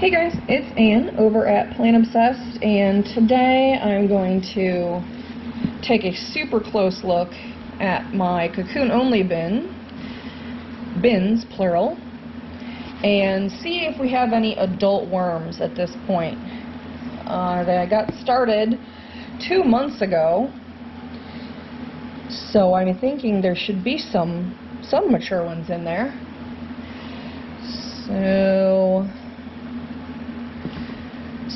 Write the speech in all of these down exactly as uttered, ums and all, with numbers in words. Hey guys, it's Ann over at Plant Obsessed, and today I'm going to take a super close look at my cocoon only bin, bins plural, and see if we have any adult worms at this point. Uh, I got started two months ago, so I'm thinking there should be some some mature ones in there. So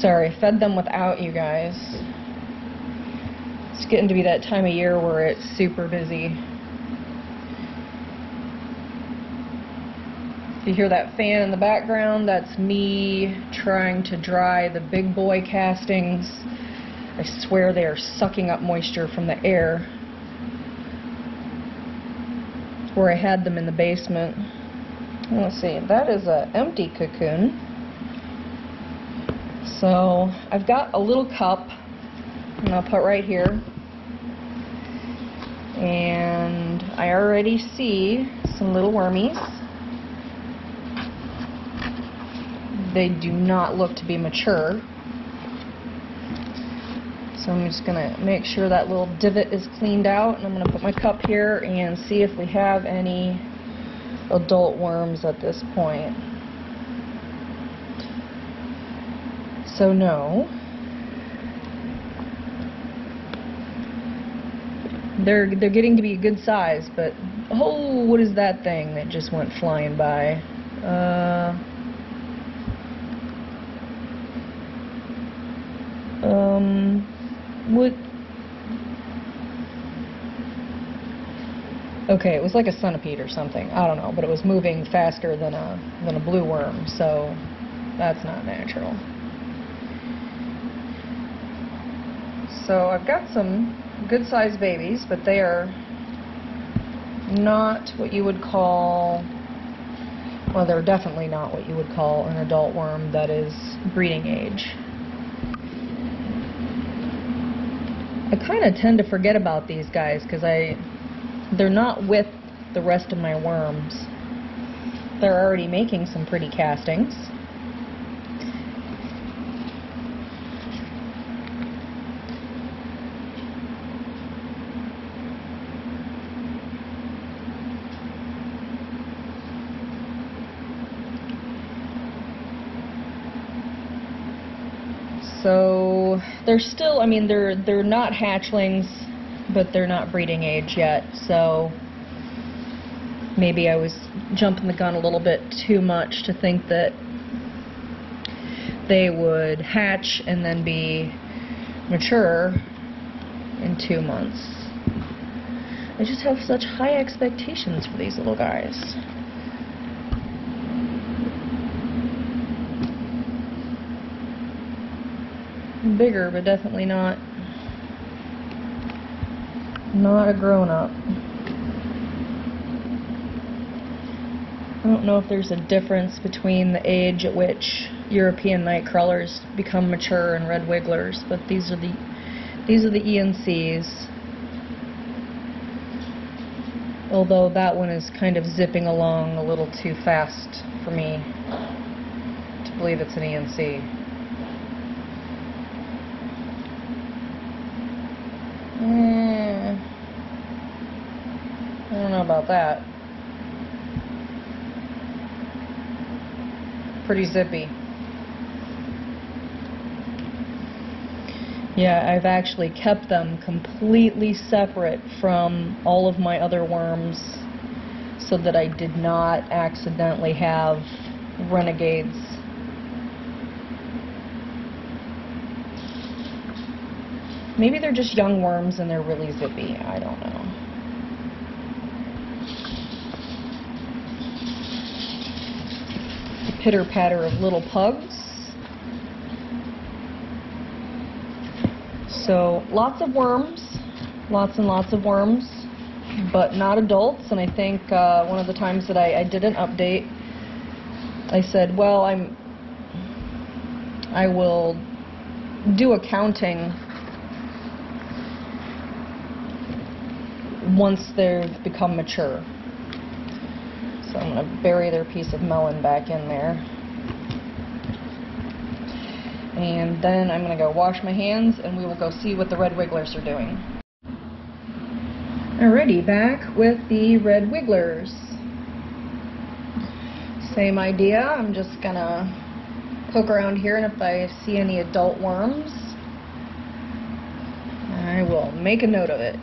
sorry, fed them without you guys. It's getting to be that time of year where it's super busy. If you hear that fan in the background, that's me trying to dry the big boy castings. I swear they are sucking up moisture from the air where I had them in the basement. Let's see, that is an empty cocoon. So I've got a little cup, and I'll put right here, and I already see some little wormies. They do not look to be mature, so I'm just going to make sure that little divot is cleaned out, and I'm going to put my cup here and see if we have any adult worms at this point. So no, they're they're getting to be a good size, but oh, what is that thing that just went flying by? Uh, um, what? Okay, it was like a centipede or something. I don't know, but it was moving faster than a than a blue worm, so that's not natural. So I've got some good-sized babies, but they are not what you would call, well, they're definitely not what you would call an adult worm that is breeding age. I kind of tend to forget about these guys because I, they're not with the rest of my worms. They're already making some pretty castings. So they're still, I mean, they're they're not hatchlings, but they're not breeding age yet. So maybe I was jumping the gun a little bit too much to think that they would hatch and then be mature in two months. I just have such high expectations for these little guys. Bigger, but definitely not not a grown-up. I don't know if there's a difference between the age at which European night crawlers become mature and red wigglers, but these are the these are the E N Cs. Although that one is kind of zipping along a little too fast for me to believe it's an E N C. Mm, I don't know about that. Pretty zippy. Yeah, I've actually kept them completely separate from all of my other worms so that I did not accidentally have renegades. Maybe they're just young worms and they're really zippy. I don't know. The pitter-patter of little pugs. So lots of worms, lots and lots of worms, but not adults. And I think uh, one of the times that I, I did an update, I said, well, I'm, I will do a counting once they've become mature. So I'm going to bury their piece of melon back in there. and then I'm going to go wash my hands and we will go see what the Red Wigglers are doing. Alrighty, back with the Red Wigglers. Same idea, I'm just going to poke around here, and if I see any adult worms, I will make a note of it.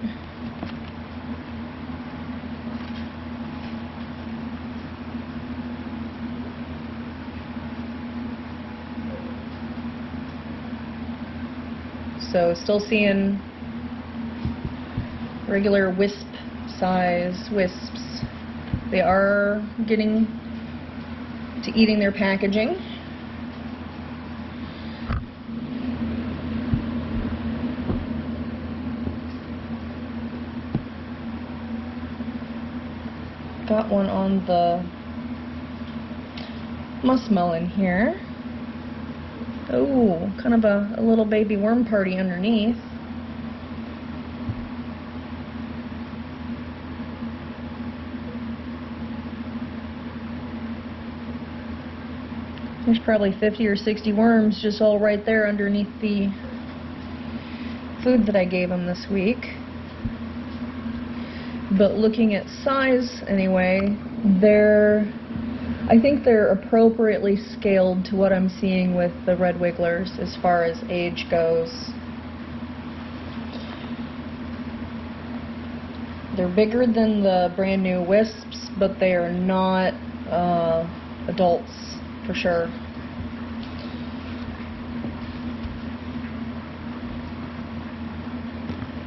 So still seeing regular wisp size wisps. They are getting to eating their packaging. Got one on the muskmelon here. Oh, kind of a, a little baby worm party underneath. There's probably fifty or sixty worms just all right there underneath the food that I gave them this week. But looking at size anyway, they're, I think they're appropriately scaled to what I'm seeing with the Red Wigglers as far as age goes. They're bigger than the brand new wisps, but they are not uh, adults for sure.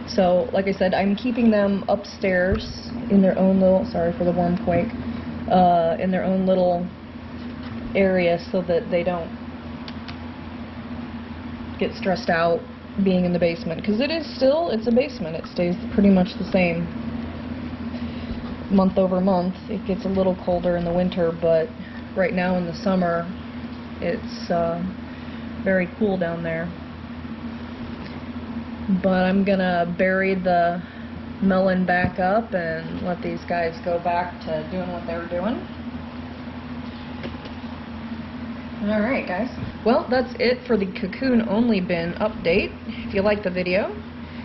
So, like I said, I'm keeping them upstairs in their own little, sorry for the wormquake, uh, in their own little area so that they don't get stressed out being in the basement. Because it is still, it's a basement. It stays pretty much the same month over month. It gets a little colder in the winter, but right now in the summer, it's uh, very cool down there. But I'm gonna bury the melon back up and let these guys go back to doing what they were doing. Alright guys, well that's it for the Cocoon Only Bin update. If you like the video,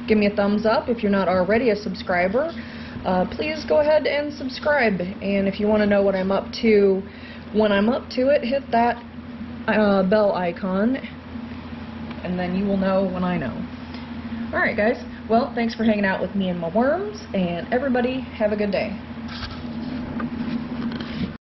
give me a thumbs up. If you're not already a subscriber, uh, please go ahead and subscribe. And if you want to know what I'm up to when I'm up to it, hit that uh, bell icon and then you will know when I know. Alright guys, well thanks for hanging out with me and my worms, and everybody have a good day.